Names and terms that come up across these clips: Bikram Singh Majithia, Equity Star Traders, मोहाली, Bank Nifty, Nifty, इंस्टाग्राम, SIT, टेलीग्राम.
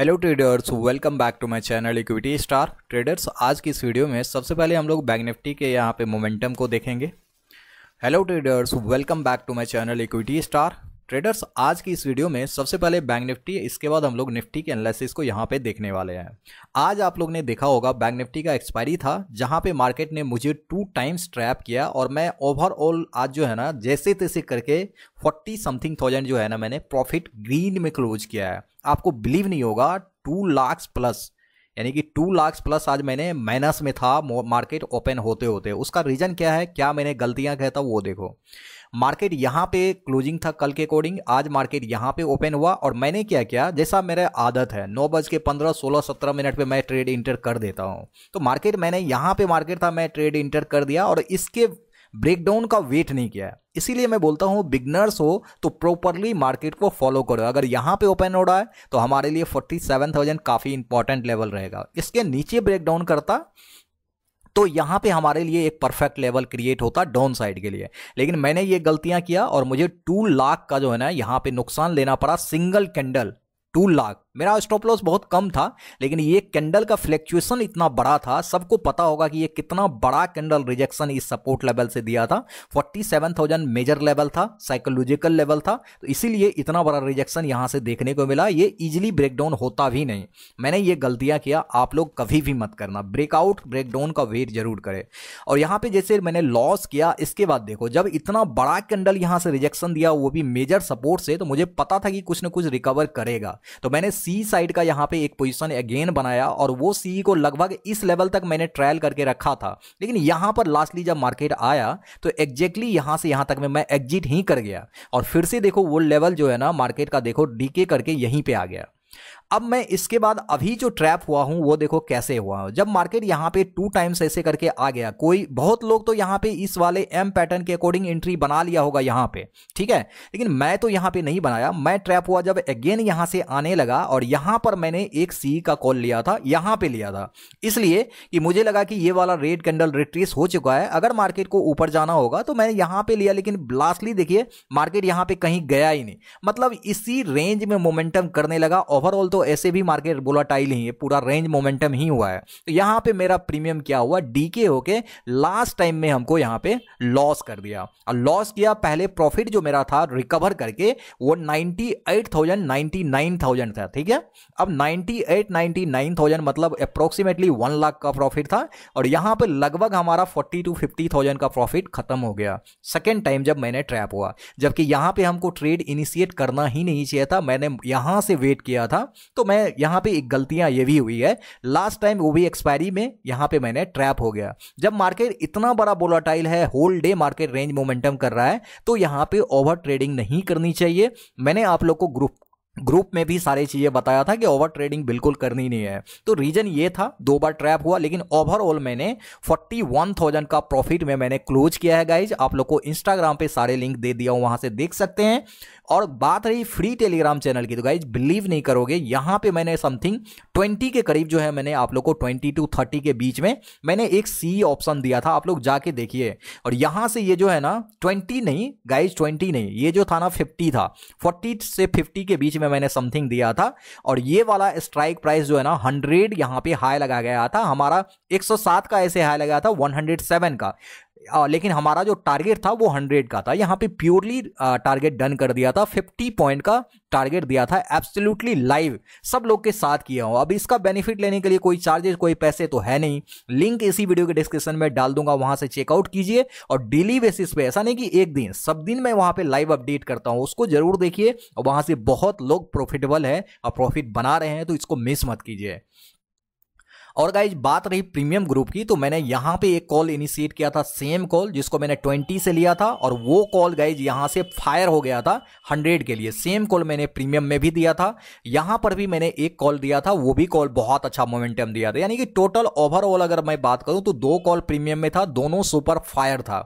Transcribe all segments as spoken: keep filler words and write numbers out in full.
Hello traders, welcome back to my channel equity star traders. आज की इस video में सबसे पहले हम लोग बैंक निफ्टी के यहाँ पे मोमेंटम को देखेंगे। Hello traders, welcome back to my channel equity star traders. आज की इस वीडियो में सबसे पहले बैंक निफ्टी, इसके बाद हम लोग निफ्टी के एनालिसिस को यहाँ पे देखने वाले हैं। आज आप लोग ने देखा होगा बैंक निफ्टी का एक्सपायरी था, जहाँ पे मार्केट ने मुझे टू टाइम्स ट्रैप किया और मैं ओवरऑल आज जो है ना जैसे तैसे करके फोर्टी समथिंग थाउजेंड जो है ना मैंने प्रॉफिट ग्रीन में क्लोज किया है। आपको बिलीव नहीं होगा, टू लाख प्लस यानी कि टू लाख प्लस आज मैंने माइनस में था मार्केट ओपन होते होते। उसका रीज़न क्या है, क्या मैंने गलतियाँ किया था वो देखो। मार्केट यहाँ पे क्लोजिंग था कल के अकॉर्डिंग, आज मार्केट यहाँ पे ओपन हुआ और मैंने क्या किया, जैसा मेरा आदत है नौ बज के पंद्रह सोलह सत्रह मिनट पे मैं ट्रेड इंटर कर देता हूँ। तो मार्केट मैंने यहाँ पे मार्केट था मैं ट्रेड इंटर कर दिया और इसके ब्रेकडाउन का वेट नहीं किया। इसीलिए मैं बोलता हूँ बिगनर्स हो तो प्रॉपरली मार्केट को फॉलो करो। अगर यहाँ पे ओपन हो रहा है तो हमारे लिए फोर्टी सेवन थाउजेंड काफ़ी इंपॉर्टेंट लेवल रहेगा। इसके नीचे ब्रेकडाउन करता तो यहाँ पे हमारे लिए एक परफेक्ट लेवल क्रिएट होता डाउन साइड के लिए। लेकिन मैंने ये गलतियाँ किया और मुझे टू लाख का जो है ना यहाँ पे नुकसान लेना पड़ा। सिंगल कैंडल टू लाख, मेरा स्टॉप लॉस बहुत कम था लेकिन ये कैंडल का फ्लैक्चुएशन इतना बड़ा था। सबको पता होगा कि ये कितना बड़ा कैंडल रिजेक्शन इस सपोर्ट लेवल से दिया था। Forty seven thousand major level था, साइकोलॉजिकल लेवल था, तो इसीलिए इतना बड़ा रिजेक्शन यहाँ से देखने को मिला। ये इजीली ब्रेकडाउन होता भी नहीं। मैंने ये गलतियाँ किया, आप लोग कभी भी मत करना। ब्रेकआउट ब्रेकडाउन का वेट जरूर करें। और यहाँ पे जैसे मैंने लॉस किया, इसके बाद देखो जब इतना बड़ा कैंडल यहाँ से रिजेक्शन दिया वो भी मेजर सपोर्ट से, तो मुझे पता था कि कुछ ना कुछ रिकवर करेगा। तो मैंने सी साइड का यहाँ पे एक पोजीशन अगेन बनाया और वो सी को लगभग इस लेवल तक मैंने ट्रायल करके रखा था। लेकिन यहाँ पर लास्टली जब मार्केट आया तो एग्जैक्टली यहाँ से यहाँ तक में मैं एग्जिट ही कर गया और फिर से देखो वो लेवल जो है ना मार्केट का देखो डीके करके यहीं पे आ गया। अब मैं इसके बाद अभी जो ट्रैप हुआ हूं वो देखो कैसे हुआ हूं। जब मार्केट यहां पे टू टाइम्स ऐसे करके आ गया, कोई बहुत लोग तो यहां पे इस वाले एम पैटर्न के अकॉर्डिंग एंट्री बना लिया होगा यहां पे, ठीक है, लेकिन मैं तो यहां पे नहीं बनाया। मैं ट्रैप हुआ जब अगेन यहां से आने लगा और यहां पर मैंने एक सी का कॉल लिया था, यहां पर लिया था इसलिए कि मुझे लगा कि ये वाला रेड कैंडल रिट्रेस हो चुका है, अगर मार्केट को ऊपर जाना होगा तो मैंने यहां पर लिया। लेकिन लास्टली देखिए मार्केट यहां पर कहीं गया ही नहीं, मतलब इसी रेंज में मोमेंटम करने लगा। ओवरऑल तो ऐसे भी मार्केट वोलेटाइल ही है, पूरा रेंज मोमेंटम ही हुआ है। तो यहाँ पे मेरा प्रीमियम क्या हुआ, डीके होके लास्ट टाइम में हमको यहाँ पे लॉस कर दिया। और लॉस किया, पहले प्रॉफिट जो मेरा था रिकवर करके वो ninety eight thousand ninety nine thousand था, ठीक है। अब ninety eight ninety nine thousand मतलब अप्रोक्सीमेटली वन लाख का प्रॉफिट था और यहाँ पे लगभग हमारा फोर्टी टू फिफ्टी थाउजेंड का प्रॉफिट खत्म हो गया सेकेंड टाइम जब मैंने ट्रैप हुआ। जबकि यहाँ पे हमको ट्रेड इनिशिएट करना ही नहीं चाहिए था, मैंने यहाँ से वेट किया था। तो मैं यहां पे एक गलतियां ये भी हुई है लास्ट टाइम, वो भी एक्सपायरी में यहां पे मैंने ट्रैप हो गया। जब मार्केट इतना बड़ा वोलेटाइल है, whole day market range momentum कर रहा है, तो यहां पे ओवर ट्रेडिंग नहीं करनी चाहिए। मैंने आप लोग को ग्रुप ग्रुप में भी सारी चीज़ें बताया था कि ओवर ट्रेडिंग बिल्कुल करनी नहीं है। तो रीजन ये था, दो बार ट्रैप हुआ लेकिन ओवरऑल मैंने इकतालीस हज़ार का प्रॉफिट में मैंने क्लोज किया है। गाइज आप लोग को इंस्टाग्राम पे सारे लिंक दे दिया हूँ, वहाँ से देख सकते हैं। और बात रही फ्री टेलीग्राम चैनल की, तो गाइज बिलीव नहीं करोगे यहाँ पर मैंने समथिंग ट्वेंटी के करीब जो है मैंने आप लोग को ट्वेंटी टू थर्टी के बीच में मैंने एक सी ऑप्शन दिया था, आप लोग जाके देखिए। और यहाँ से ये जो है ना ट्वेंटी नहीं गाइज, ट्वेंटी नहीं, ये जो था ना फिफ्टी था, फोर्टी से फिफ्टी के बीच मैंने समथिंग दिया था। और ये वाला स्ट्राइक प्राइस जो है ना हंड्रेड यहाँ पे हाई लगा गया था, हमारा एक सौ सात का ऐसे हाई लगा था एक सौ सात का, लेकिन हमारा जो टारगेट था वो हंड्रेड का था। यहाँ पे प्योरली टारगेट डन कर दिया था, फिफ्टी पॉइंट का टारगेट दिया था, एब्सोल्युटली लाइव सब लोग के साथ किया हूँ। अब इसका बेनिफिट लेने के लिए कोई चार्जेस कोई पैसे तो है नहीं, लिंक इसी वीडियो के डिस्क्रिप्शन में डाल दूंगा, वहाँ से चेकआउट कीजिए। और डेली बेसिस पे, ऐसा नहीं कि एक दिन, सब दिन मैं वहाँ पे लाइव अपडेट करता हूँ, उसको जरूर देखिए। और वहाँ से बहुत लोग प्रॉफिटेबल है और प्रॉफिट बना रहे हैं, तो इसको मिस मत कीजिए। और गाइज बात रही प्रीमियम ग्रुप की, तो मैंने यहाँ पे एक कॉल इनिशिएट किया था, सेम कॉल जिसको मैंने ट्वेंटी से लिया था और वो कॉल गाइज यहाँ से फायर हो गया था हंड्रेड के लिए। सेम कॉल मैंने प्रीमियम में भी दिया था, यहाँ पर भी मैंने एक कॉल दिया था, वो भी कॉल बहुत अच्छा मोमेंटम दिया था। यानी कि टोटल ओवरऑल अगर मैं बात करूँ तो दो कॉल प्रीमियम में था, दोनों सुपर फायर था।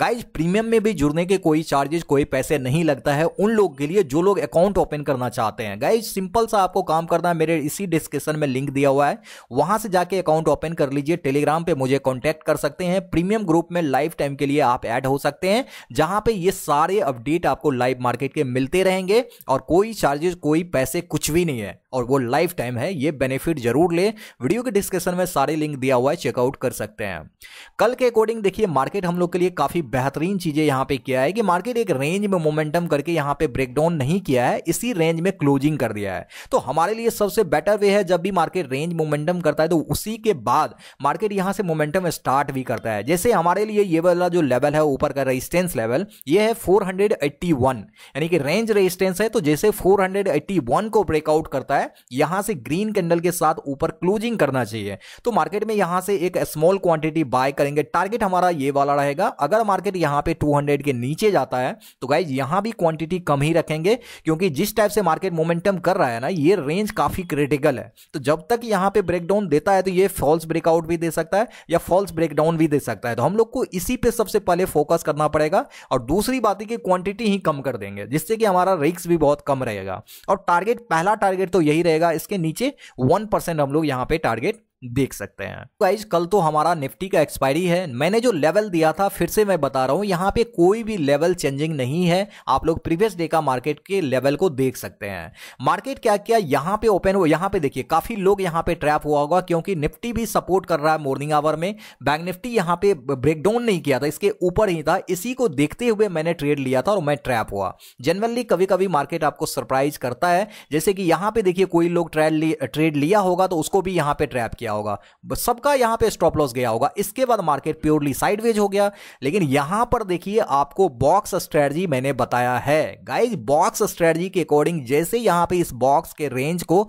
गाइज प्रीमियम में भी जुड़ने के कोई चार्जेस कोई पैसे नहीं लगता है उन लोग के लिए जो लोग अकाउंट ओपन करना चाहते हैं। गाइज सिंपल सा आपको काम करना है, मेरे इसी डिस्क्रिप्शन में लिंक दिया हुआ है, वहाँ से जाके अकाउंट ओपन कर लीजिए। टेलीग्राम पे मुझे कांटेक्ट कर सकते हैं, प्रीमियम ग्रुप में लाइफ टाइम के लिए आप ऐड हो सकते हैं, जहां पे ये सारे अपडेट आपको लाइव मार्केट के मिलते रहेंगे और कोई चार्जेस कोई पैसे कुछ भी नहीं है। और वो लाइफ टाइम है, ये बेनिफिट जरूर ले। वीडियो के डिस्क्रिप्शन में सारे लिंक दिया हुआ है, चेकआउट कर सकते हैं। कल के अकॉर्डिंग देखिए मार्केट हम लोग के लिए काफी बेहतरीन चीजें यहाँ पे किया है कि मार्केट एक रेंज में मोमेंटम करके यहाँ पे ब्रेकडाउन नहीं किया है, इसी रेंज में क्लोजिंग कर दिया है। तो हमारे लिए सबसे बेटर वे है, जब भी मार्केट रेंज मोमेंटम करता है तो उसी के बाद मार्केट यहाँ से मोमेंटम स्टार्ट भी करता है। जैसे हमारे लिए ये वाला जो लेवल है ऊपर का रेजिस्टेंस लेवल, ये है फोर एटी वन, यानी कि रेंज रेजिस्टेंस है। तो जैसे फोर एटी वन को ब्रेकआउट करता है, यहां से ग्रीन कैंडल के साथ ऊपर क्लोजिंग करना चाहिए। तो मार्केट में यहां से एक स्मॉल क्वांटिटी बाय करेंगे, टारगेट हमारा ये वाला रहेगा। अगर मार्केट यहां पे टू हंड्रेड के नीचे जाता है तो गाइज यहां भी क्वांटिटी कम ही रखेंगे, क्योंकि जिस टाइप से मार्केट मोमेंटम कर रहा है ना, ये रेंज काफी क्रिटिकल है। तो जब तक यहां पे ब्रेकडाउन देता है तो ये फॉल्स ब्रेकआउट भी दे सकता है या फॉल्स ब्रेकडाउन भी दे सकता है। तो हम लोग को इसी पे सबसे पहले फोकस करना पड़ेगा। और दूसरी बात है कि क्वांटिटी ही कम कर देंगे, जिससे कि हमारा रिस्क भी बहुत कम रहेगा। और टारगेट, पहला टारगेट तो यही रहेगा, इसके नीचे वन परसेंट हम लोग यहाँ पे टारगेट देख सकते हैं। गाइज कल तो हमारा निफ्टी का एक्सपायरी है, मैंने जो लेवल दिया था फिर से मैं बता रहा हूं, यहाँ पे कोई भी लेवल चेंजिंग नहीं है। आप लोग प्रीवियस डे का मार्केट के लेवल को देख सकते हैं। मार्केट क्या किया, यहाँ पे ओपन हो, यहाँ पे देखिए काफी लोग यहाँ पे ट्रैप हुआ होगा, क्योंकि निफ्टी भी सपोर्ट कर रहा है मॉर्निंग आवर में। बैंक निफ्टी यहाँ पे ब्रेकडाउन नहीं किया था, इसके ऊपर ही था। इसी को देखते हुए मैंने ट्रेड लिया था और मैं ट्रैप हुआ। जनरली कभी कभी मार्केट आपको सरप्राइज करता है, जैसे कि यहाँ पे देखिए कोई लोग ट्रेड लिया होगा तो उसको भी यहाँ पे ट्रैप किया होगा, सबका यहां पे स्टॉप लॉस गया होगा। इसके बाद मार्केट प्योरली साइडवेज हो गया। लेकिन यहां पर देखिए आपको बॉक्स स्ट्रेटजी मैंने बताया है। गाइस बॉक्स स्ट्रेटजी के अकॉर्डिंग जैसे यहां पे इस बॉक्स के रेंज को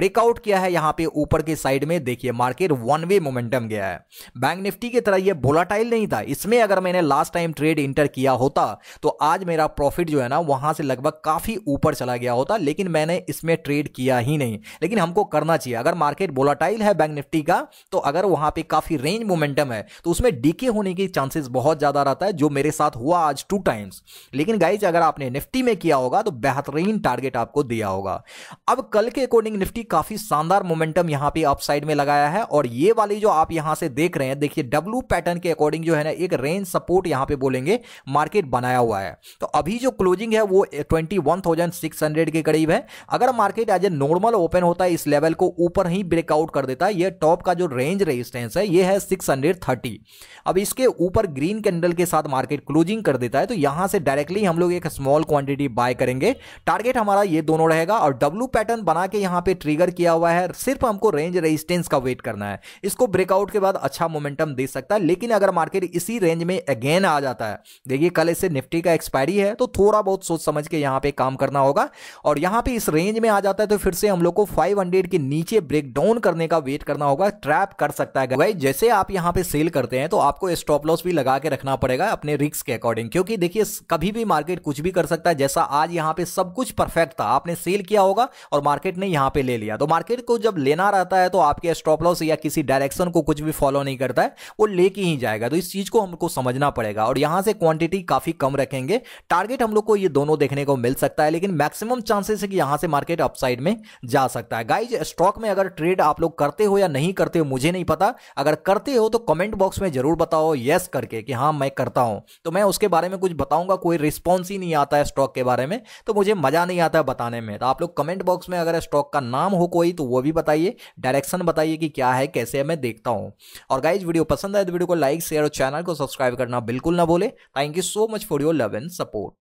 ब्रेकआउट किया है, यहां पे ऊपर के साइड में देखिए मार्केट वन वे मोमेंटम गया है। बैंक निफ्टी की तरह यह वोलेटाइल नहीं था। इसमें अगर मैंने लास्ट टाइम ट्रेड इंटर किया होता तो आज मेरा प्रॉफिट जो है ना वहां से लगभग काफी ऊपर चला गया होता, लेकिन मैंने इसमें ट्रेड किया ही नहीं। लेकिन हमको करना चाहिए, अगर मार्केट वोलेटाइल है बैंक निफ्टी का, तो अगर वहां पे काफी रेंज मोमेंटम है तो उसमें डीके होने की चांसेस बहुत ज्यादा रहता है, जो मेरे साथ हुआ आज टू टाइम्स। लेकिन गाइज अगर आपने निफ्टी में किया होगा तो बेहतरीन टारगेट आपको दिया होगा। अब कल के अकॉर्डिंग निफ्टी काफी शानदार मोमेंटम यहां पे अपसाइड में लगाया है। और ये वाली जो आप यहां से देख रहे हैं, देखिए डब्ल्यू पैटर्न के अकॉर्डिंग जो है ना एक रेंज सपोर्ट यहां पे बोलेंगे मार्केट बनाया हुआ है। तो अभी जो क्लोजिंग है वो twenty one thousand six hundred के करीब है। अगर market as a normal open होता है, इस लेवल को ऊपर ही ब्रेकआउट कर देता है। ये टॉप का जो रेंज रेजिस्टेंस है ये है सिक्स थर्टी। अब इसके ऊपर ग्रीन कैंडल के साथ मार्केट क्लोजिंग कर देता है तो यहां से डायरेक्टली हम लोग एक स्मॉल क्वांटिटी बाय करेंगे। टारगेट हमारा ये दोनों रहेगा और डब्ल्यू पैटर्न बना के यहां पे ट्रिगर किया हुआ है। सिर्फ हमको रेंज रेजिस्टेंस का वेट करना है। इसको ब्रेकआउट के बाद अच्छा मोमेंटम दे सकता है। लेकिन अगर मार्केट इसी रेंज में अगेन आ जाता है, देखिए कल इससे निफ्टी का एक्सपायरी है, तो थोड़ा बहुत सोच समझ के यहां पर काम करना होगा। और यहां पर इस रेंज में आ जाता है तो फिर से हम लोग को फाइव हंड्रेड के नीचे ब्रेकडाउन करने का वेट करना होगा। ट्रैप कर सकता है गाइस। जैसे आप यहां पे सेल करते हैं तो आपको स्टॉप लॉस भी लगा के रखना पड़ेगा अपने रिस्क के अकॉर्डिंग, क्योंकि देखिए कभी भी मार्केट कुछ भी कर सकता है। जैसा आज यहां पे सब कुछ परफेक्ट था, आपने सेल किया होगा और मार्केट ने यहां पे ले लिया। तो मार्केट को जब लेना रहता है तो आपके स्टॉप लॉस या किसी डायरेक्शन को कुछ भी फॉलो नहीं करता है, वो लेके ही जाएगा। तो इस चीज को हमको समझना पड़ेगा। और यहां से क्वांटिटी काफी कम रखेंगे। टारगेट हम लोग को ये दोनों देखने को मिल सकता है, लेकिन मैक्सिमम चांसेस है कि यहां से मार्केट अपसाइड में जा सकता है। गाइज स्टॉक में अगर ट्रेड आप लोग करते हो या नहीं करते हो मुझे नहीं पता। अगर करते हो तो कमेंट बॉक्स में जरूर बताओ यस करके कि हाँ मैं करता हूं, तो मैं उसके बारे में कुछ बताऊंगा। कोई रिस्पॉन्स ही नहीं आता है स्टॉक के बारे में, तो मुझे मजा नहीं आता है बताने में। तो आप लोग कमेंट बॉक्स में अगर स्टॉक का नाम हो कोई तो वो भी बताइए, डायरेक्शन बताइए कि क्या है कैसे है, मैं देखता हूं। और गाइज वीडियो पसंद आए तो वीडियो को लाइक शेयर और चैनल को सब्सक्राइब करना बिल्कुल ना भूले। Thank you so much for your love and support.